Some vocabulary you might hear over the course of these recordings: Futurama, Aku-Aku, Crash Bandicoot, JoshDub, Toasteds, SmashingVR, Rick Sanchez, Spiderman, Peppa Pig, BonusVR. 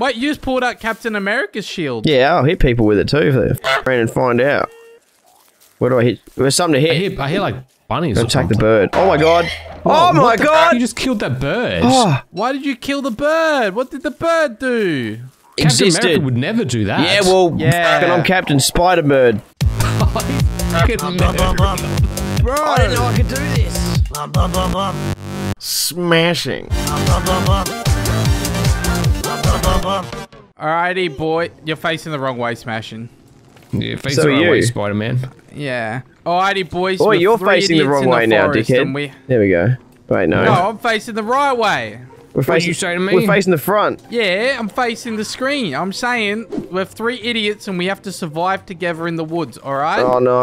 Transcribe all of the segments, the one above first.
Wait, you just pulled out Captain America's shield. Yeah, I'll hit people with it too if they ran and find out. Where do I hit? There's something to hit. I hear like bunnies. Go attack the bird. Oh my god. Whoa, oh my god! You just killed that bird. Oh. Why did you kill the bird? What did the bird do? Existed. Captain America would never do that. Yeah, well, yeah. I'm Captain Spider-Bird. Bro, I didn't know I could do this. Smashing. Alrighty, boy. You're facing the wrong way, Smashing. Yeah, facing the wrong way, Spider-Man. Yeah. Alrighty, boys. Oh, you're facing the wrong way now, dickhead. There we go. Wait, no. No, I'm facing the right way. What are you saying to me? We're facing the front. Yeah, I'm facing the screen. I'm saying we're three idiots and we have to survive together in the woods, alright? Oh, no.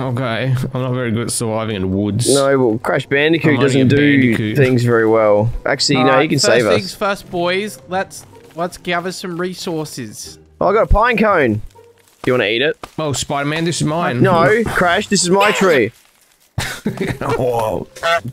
Okay. I'm not very good at surviving in woods. No, well, Crash Bandicoot doesn't do things very well. Actually, no, you can save us. First things first, boys. Let's gather some resources. Oh, I got a pine cone. You want to eat it? Oh, Spider-Man, this is mine. No, Crash, this is my tree. Oh,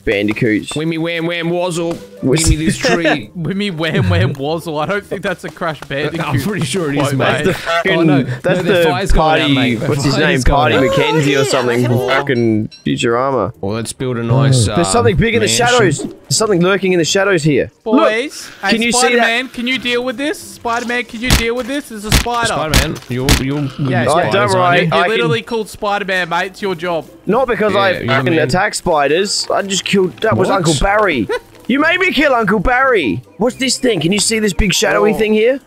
bandicoots. Wimmy wham wham wazzle. Give me this tree. Wimmy wham wham wazzle. I don't think that's a Crash Bandicoot. I'm pretty sure it is, mate. Oh, no. That's the party. What's his name? Party McKenzie or something. Fucking Futurama. Well, let's build a nice. There's something big in the shadows. There's something lurking in the shadows here. Boys, can you see that? Can you deal with this? Spider-Man, can you deal with this? There's a spider. Spider-Man, you're don't worry. You're literally called Spider-Man, mate. It's your job. Not because I can attack spiders. I just killed. That was Uncle Barry. You made me kill Uncle Barry. What's this thing? Can you see this big shadowy thing here?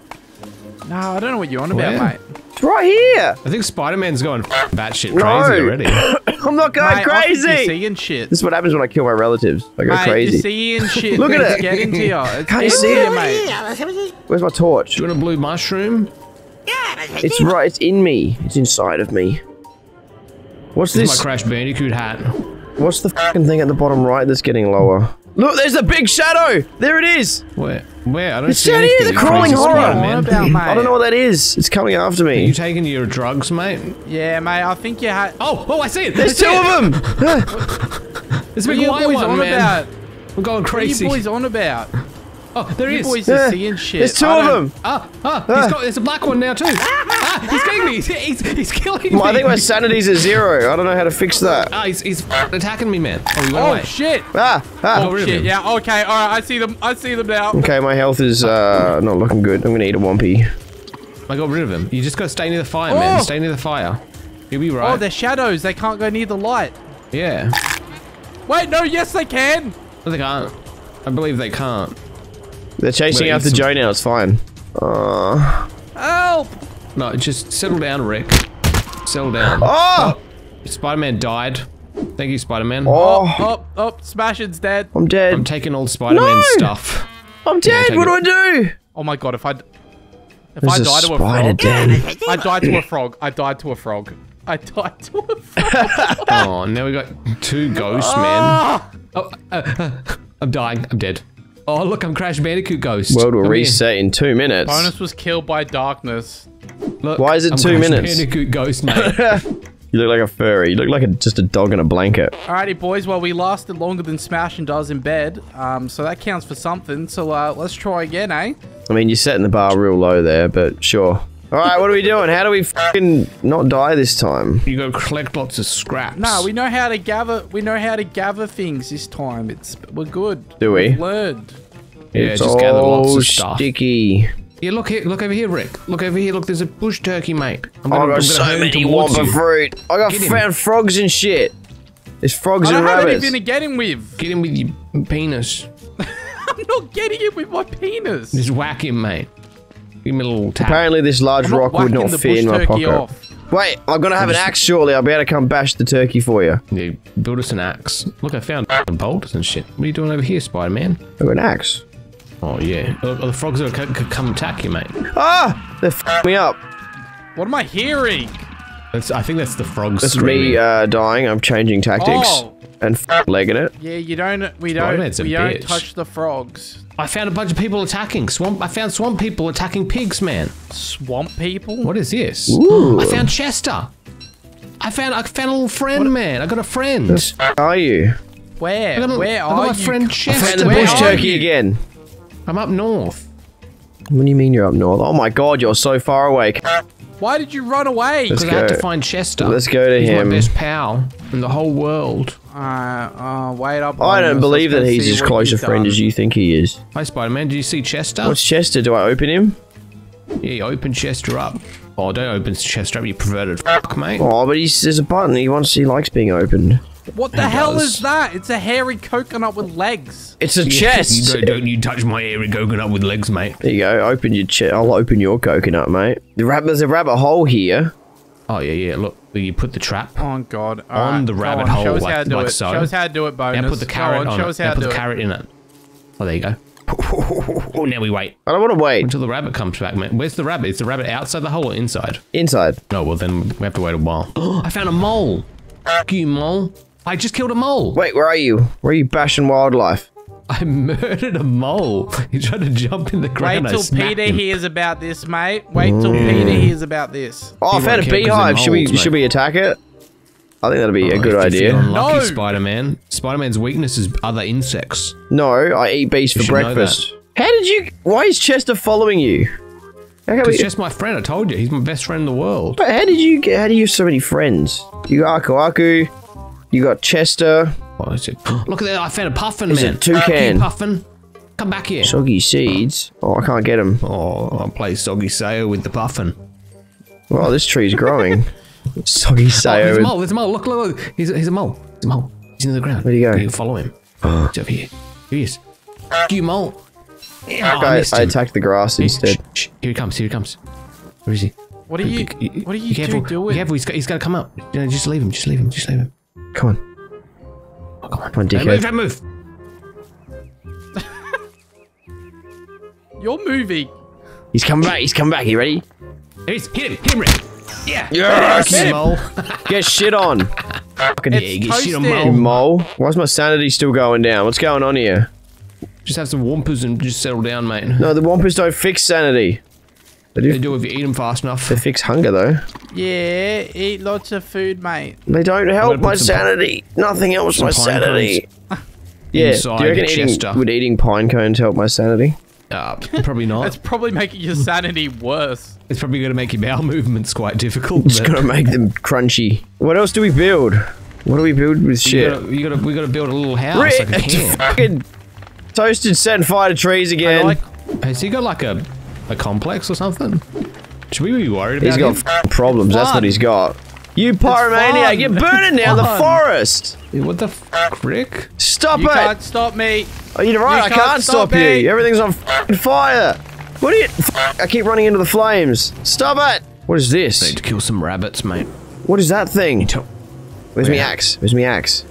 No, I don't know what you're on about, mate. It's right here. I think Spider-Man's going batshit crazy already. I'm not going crazy. I'm seeing shit. This is what happens when I kill my relatives. I go crazy. You're seeing shit. Look at it. Get into you. Can't you see it, mate? Where's my torch? Do you want a blue mushroom? Yeah. It's right. It's in me. It's inside of me. What's this? This is my Crash Bandicoot hat. What's the fucking thing at the bottom right that's getting lower? Look, there's a big shadow! There it is! Where? I don't see anything. It's the crawling horror! I don't know what that is. It's coming after me. Are you taking your drugs, mate? Yeah, mate, I think you had. Oh, I see it! There's two of them! There's a big white one, man. We're going crazy. What are you boys on about? Oh, there he is. Boys are seeing shit. There's two of them. There's a black one now too. He's getting me. He's killing me. I think my sanity's at zero. I don't know how to fix that. He's attacking me, man. Oh shit. Oh shit. Yeah. Okay. All right. I see them. I see them now. Okay. My health is not looking good. I'm gonna eat a Whompy. I got rid of him. You just gotta stay near the fire, man. Stay near the fire. You'll be right. Oh, they're shadows. They can't go near the light. Yeah. Wait. No. Yes, they can. No, they can't. I believe they can't. They're chasing after Joe now, it's fine. Help! No, just settle down, Rick. Settle down. Oh! Spider-Man died. Thank you, Spider-Man. Oh, Smashing's dead. I'm dead. I'm taking all Spider-Man's stuff. I'm dead, what do I do? Oh my god, if I die to a frog. I died to a frog. I died to a frog. I died to a frog. Oh, now we got two ghosts, man. I'm dying, I'm dead. Oh, look, I'm Crash Bandicoot Ghost. World will reset in 2 minutes. Bonus was killed by darkness. Look, why is it 2 minutes? Crash Bandicoot Ghost, mate. You look like a furry. You look like just a dog in a blanket. Alrighty, boys. Well, we lasted longer than Smashing does in bed, so that counts for something. So let's try again, eh? I mean, you're setting the bar real low there, but sure. Alright, what are we doing? How do we fucking not die this time? You go collect lots of scraps. No, we know how to gather. We know how to gather things this time. We're good. Do we? We've learned. Yeah, it's just gather lots of stuff. Sticky. Yeah, look here. Look over here, Rick. Look over here. Look, there's a bush turkey, mate. I got so many whopper fruit. I got found frogs and shit. There's frogs and rabbits. I don't have anything to get him with. Get him with your penis. I'm not getting him with my penis. Just whack him, mate. Apparently this large rock would not fit in my pocket. Wait, I'm gonna have an axe shortly. I'll be able to come bash the turkey for you. Yeah, build us an axe. Look, I found bolts and shit. What are you doing over here, Spider-Man? I've got an axe. Oh, yeah. The frogs could come attack you, mate. Ah! They f***ed me up. What am I hearing? I think that's the frogs screaming. That's me dying. I'm changing tactics. Oh. And legging it. Yeah, we don't touch the frogs. I found a bunch of people attacking swamp. I found swamp people attacking pigs, man. Swamp people? What is this? Ooh. I found Chester. I found a little friend, man. I got a friend. Where are you? Where? Where are you? I got my friend Chester. I found the bush turkey again. I'm up north. What do you mean you're up north? Oh my god, you're so far away. Why did you run away? Because I had to find Chester. Let's go to him. He's my best pal in the whole world. Wait up. I don't believe that he's as close a friend as you think he is. Hey, Spider-Man, do you see Chester? What's Chester? Do I open him? Yeah, you open Chester up. Oh, don't open Chester up, you perverted fuck, mate. Oh, but there's a button. He likes being opened. What the hell is that? It's a hairy coconut with legs. It's a chest. Don't you touch my hairy coconut with legs, mate. There you go. Open your chest. I'll open your coconut, mate. There's a rabbit hole here. Oh, yeah, yeah. Look, you put the trap on the rabbit hole like so. Show us how to do it, Bonus. Now put the carrot on it. Now put the carrot in it. Oh, there you go. Oh, now we wait. I don't want to wait. Until the rabbit comes back, man. Where's the rabbit? Is the rabbit outside the hole or inside? Inside. Oh, well, then we have to wait a while. I found a mole. Fuck you, mole. I just killed a mole. Wait, where are you? Where are you bashing wildlife? I murdered a mole. He tried to jump in the ground. Wait till Peter hears about this, mate. Wait till Peter hears about this. Oh, I found a beehive. Should we attack it? I think that'd be a good idea. No, Spider-Man. Spider-Man's weakness is other insects. No, I eat bees for breakfast. How did you? Why is Chester following you? He's just my friend. I told you, he's my best friend in the world. But how did you? How do you have so many friends? You Aku-Aku. You got Chester. What is it? Look at that! I found a puffin, man. It's a toucan. Puffin, come back here. Soggy seeds. Oh, I can't get him. Oh, I'll play soggy sayo with the puffin. Wow, this tree's growing. Soggy sayo. Oh, there's a mole. There's a mole. Look, look, look. He's a mole. He's a mole. He's in the ground. Where do you go? You follow him. He's over here. Here he is. You mole. Yeah, I attacked the grass instead. Here he comes. Here he comes. Where is he? What are you? What are you doing? Careful. He's got to come up. You know, just leave him. Just leave him. Just leave him. Come on. Oh, come on. Come on, dickhead. Don't move, don't move. You're moving. He's come back. He's come back. You ready? There he is. Hit him. Hit him, Rick. Yeah. Yes. Hit him. Mole. Get shit on. Fucking get shit on, mole. Mole. Why's my sanity still going down? What's going on here? Just have some Wampus and just settle down, mate. No, the Wampus don't fix sanity. They do if you eat them fast enough. They fix hunger, though. Yeah, eat lots of food, mate. They don't help my sanity. Nothing helps my sanity. Yeah, do you reckon eating pine cones help my sanity? Probably not. That's probably making your sanity worse. It's probably going to make your bowel movements quite difficult. It's going to make them crunchy. What else do we build? What do we build with shit? We got to build a little house like a camp. Fucking toasted setting fire to trees again. Has he got like a complex or something? Should we be worried about him? He's got problems, that's what he's got. You pyromaniac, you're burning down the forest! Dude, what the fuck, Rick? Stop it! You can't stop me! Oh, you're right, I can't stop you! Everything's on fire! What are you- I keep running into the flames! Stop it! What is this? I need to kill some rabbits, mate. What is that thing? Where's me axe? Where's me axe?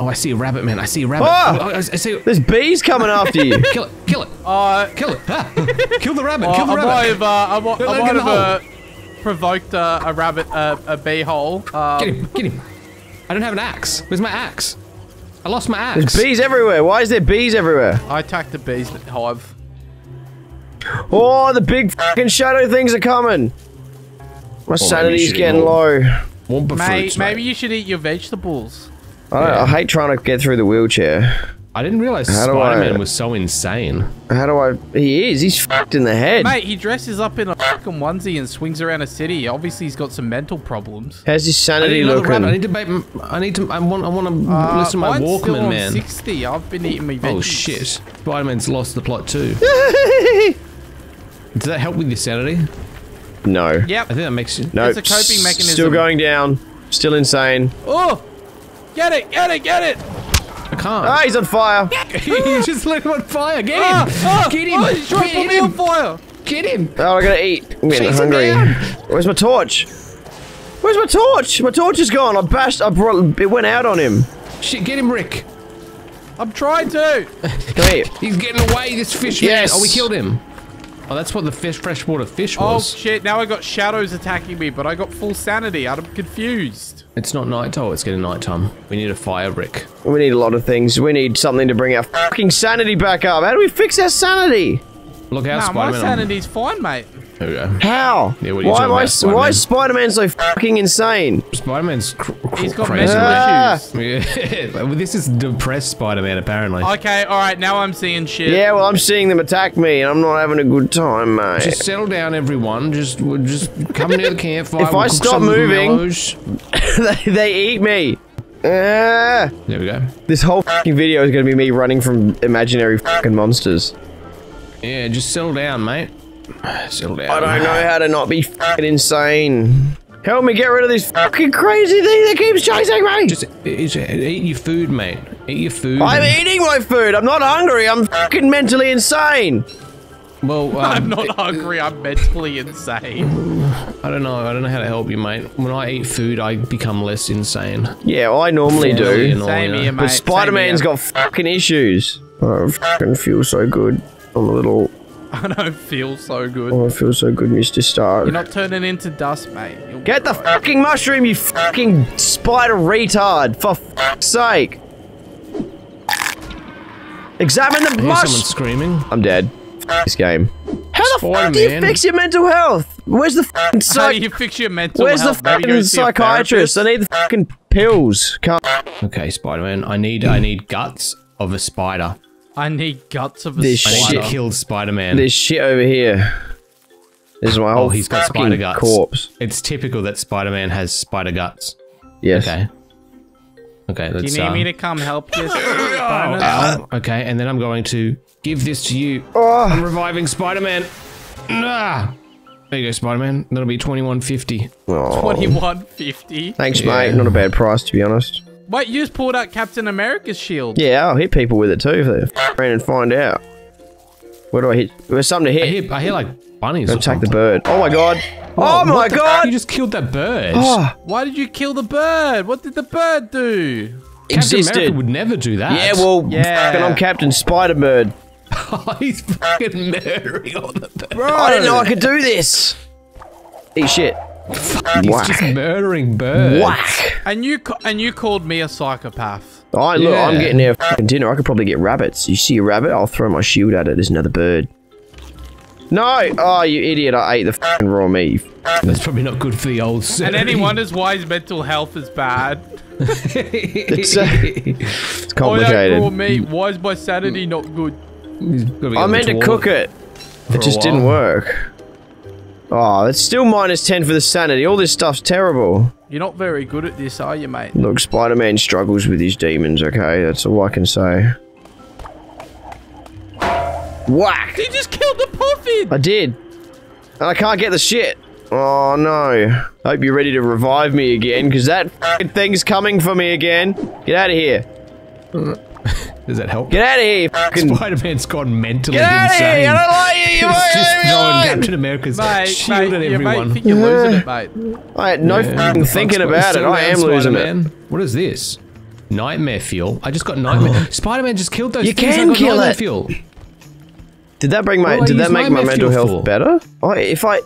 Oh, I see a rabbit, man. I see a rabbit. Oh, I see. There's bees coming after you. Kill it. Kill it. Kill it. Kill the rabbit. Kill the rabbit. I might have provoked a rabbit, a bee hole. Get him. Get him. I don't have an axe. Where's my axe? I lost my axe. There's bees everywhere. Why is there bees everywhere? I attacked the bees hive. Oh, the big fucking shadow things are coming. My sanity's getting low. Maybe you should eat your vegetables. I hate trying to get through the wheelchair. I didn't realize Spider-Man was so insane. How do I... He is. He's fucked in the head. Mate, he dresses up in a fucking onesie and swings around a city. Obviously, he's got some mental problems. How's his sanity looking? I want to listen to my Walkman, man. 60. I've been eating my veggies. Oh, shit. Spider-Man's lost the plot, too. Does that help with your sanity? No. Yep. I think that makes it... No. It's a coping mechanism. Still going down. Still insane. Oh! Get it! Get it! Get it! I can't. Ah, he's on fire. You just let him on fire. Get him! Get him! He's trying to put me on fire. Get him! Oh, I gotta eat. I'm getting hungry. Where's my torch? Where's my torch? My torch is gone. I bashed. It went out on him. Shit! Get him, Rick. I'm trying to. Come here. He's getting away. This fish. Yes. Man. Oh, we killed him. Oh, that's what the freshwater fish was. Oh shit! Now I got shadows attacking me, but I got full sanity. I'm confused. It's not night time. It's getting night time. We need a fire, Rick. We need a lot of things. We need something to bring our fucking sanity back up. How do we fix our sanity? Look out, Spider-Man. My sanity's fine, mate. There we go. How? Yeah, what are you talking about, Spider-Man? Why is Spider-Man so fucking insane? Spider-Man's he's got crazy issues. Yeah. This is depressed Spider-Man, apparently. Okay, alright, now I'm seeing shit. Yeah, well, I'm seeing them attack me, and I'm not having a good time, mate. Just settle down, everyone. We'll just come near the campfire. If I stop moving, they eat me. There we go. This whole fucking video is gonna be me running from imaginary fucking monsters. Yeah, just settle down, mate. Settle down. I don't know how to not be fucking insane. Help me get rid of this fucking crazy thing that keeps chasing me! Just eat your food, mate. Eat your food. I'm eating my food! I'm not hungry! I'm fucking mentally insane! Well, I'm not hungry, I'm mentally insane. I don't know how to help you, mate. When I eat food, I become less insane. Yeah, well, I normally do. Same here, mate. But Spider-Man's got fucking issues. I don't fucking feel so good. I'm a little... I don't feel so good. Oh, I feel so good, Mr. Stark. You're not turning into dust, mate. You'll get the fucking mushroom, you fucking spider retard, for fuck's sake. Examine the mushroom. Someone's screaming. I'm dead. This game. How the fuck do you fix your mental health? Where's the fucking psychiatrist? I need the fucking pills. Can't. Okay, Spider-Man. I need guts of a spider. I need guts of a spider. This shit killed Spider-Man. This shit over here. This is my whole fucking corpse. It's typical that Spider-Man has spider guts. Yes. Okay. Okay, let's do you need me to come help this? Okay, and then I'm going to give this to you. Oh. I'm reviving Spider-Man. Nah. There you go, Spider-Man. That'll be $21.50. Oh. $21.50? Thanks, mate. Not a bad price, to be honest. Wait, you just pulled out Captain America's shield. Yeah, I'll hit people with it too if they ran and find out. Where do I hit? There's something to hit. I hit like bunnies. Go attack the bird. Oh my god. Oh my god! You just killed that bird. Oh. Why did you kill the bird? What did the bird do? Existed. Captain America would never do that. Yeah, well, fucking I'm Captain Spider-Bird. He's fucking murdering all the birds. Bro, I didn't know I could do this. Eat shit. Fuck, he's just murdering birds. Whack. And you called me a psychopath. Alright, look, I'm getting there fucking dinner. I could probably get rabbits. You see a rabbit? I'll throw my shield at it. There's another bird. No! Oh, you idiot. I ate the fucking raw meat. That's probably not good for the old city. And anyone wonders why his mental health is bad. It's complicated. Raw meat. Why is my sanity not good? I meant to cook it. It just didn't work. Oh, it's still -10 for the sanity. All this stuff's terrible. You're not very good at this, are you, mate? Look, Spider-Man struggles with his demons, okay? That's all I can say. Whack! You just killed the puffin! I did. And I can't get the shit. Oh, no. I hope you're ready to revive me again, because that fucking thing's coming for me again. Get out of here. Does that help? Get out of here, fucking... Spider-Man's gone mentally insane. Get out of here! I don't like you! He's just throwing Captain America's shield at everyone. I think you're losing it, mate. I had no fucking thinking about it. I am losing it. What is this? Nightmare fuel? I just got nightmare... Spider-Man just killed those things. You can kill it! Fuel. Did that bring my? Did that make my mental health better? If I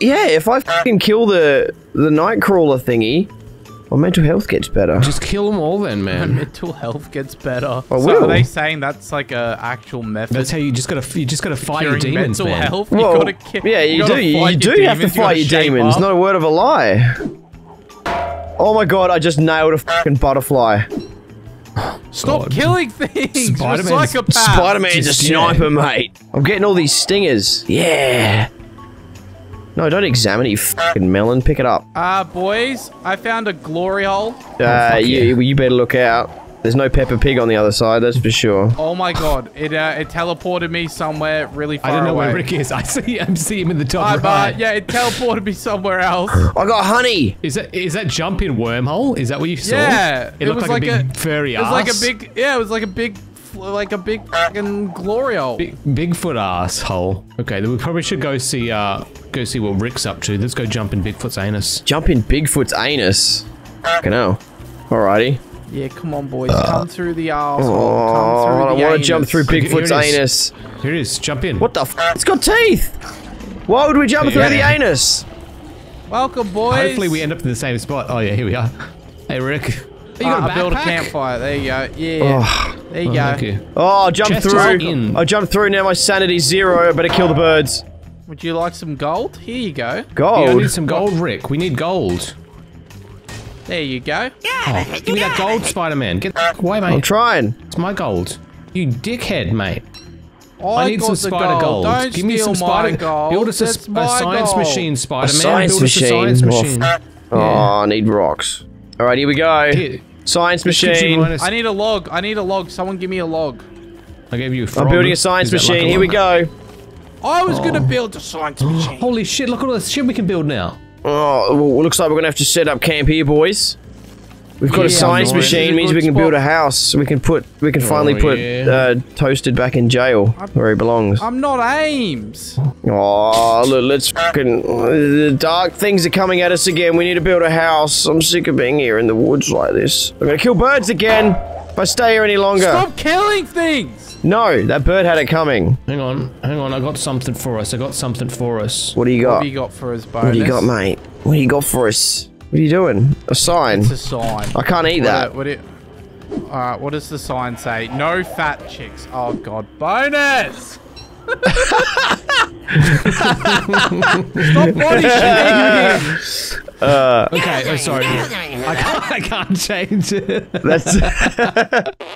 fucking kill the Nightcrawler thingy, my mental health gets better. Just kill them all, then, man. My mental health gets better. So are they saying that's like a actual method? That's how you just gotta fight your demons, man. Health, well, you gotta you do have to fight your demons. Not a word of a lie. Oh my god! I just nailed a fucking butterfly. Stop killing things! Spider-Man's a sniper, mate. I'm getting all these stingers. Yeah. No, don't examine you fucking melon. Pick it up. Ah, boys, I found a glory hole. You better look out. There's no Peppa Pig on the other side, that's for sure. Oh my god, it teleported me somewhere really far away. I don't know where Rick is. I see him in the top right. Yeah, it teleported me somewhere else. I got honey. Is that jump in wormhole? Is that what you saw? Yeah, it looked like a big furry ass. It was like a big. Yeah, it was like a big. Like a big fucking glory hole. Bigfoot asshole. Okay, then we probably should go see what Rick's up to. Let's go jump in Bigfoot's anus. Jump in Bigfoot's anus? Fucking hell. Alrighty. Yeah, come on, boys. Come through the asshole. Oh, come through the I want to jump through Bigfoot's anus. Here it is. Jump in. What the f***? It's got teeth! Why would we jump through the anus? Welcome, boys. Hopefully we end up in the same spot. Oh, yeah, here we are. Hey, Rick. You got to build a campfire. There you go. Yeah. Oh. There you go. Thank you. Oh, I jumped through. I jumped through. Now my sanity's zero. I better kill the birds. Would you like some gold? Here you go. Gold? Yeah, I need some gold, Rick. We need gold. There you go. Oh, give me that gold, Spider-Man. Get the fuck away, mate. I'm trying. It's my gold. You dickhead, mate. I need some spider gold. Don't give me some spider gold. Build us a science machine, Spider-Man. Build us a science machine. Oh, yeah. I need rocks. All right, here we go. Here. Science machine. I need a log. I need a log. Someone give me a log. I gave you a frog. I'm building a science machine. Like a here we go. I was going to build a science machine. Holy shit, look at all this shit we can build now. Oh, well, it looks like we're going to have to set up camp here, boys. We've got a science machine, means we can build a house. We can put, we can finally put Toasted back in jail where he belongs. I'm not Ames. Oh, look, let's fucking, the dark things are coming at us again. We need to build a house. I'm sick of being here in the woods like this. I'm gonna kill birds again if I stay here any longer. Stop killing things. No, that bird had it coming. Hang on, hang on. I got something for us. I got something for us. What do you got? What do you got for us, Bonus? What do you got, mate? What do you got for us? What are you doing? A sign. It's a sign. I can't eat that. Alright, what does the sign say? No fat chicks. Oh god. Bonus! Stop body shaming him! Okay, sorry. I can't change it. That's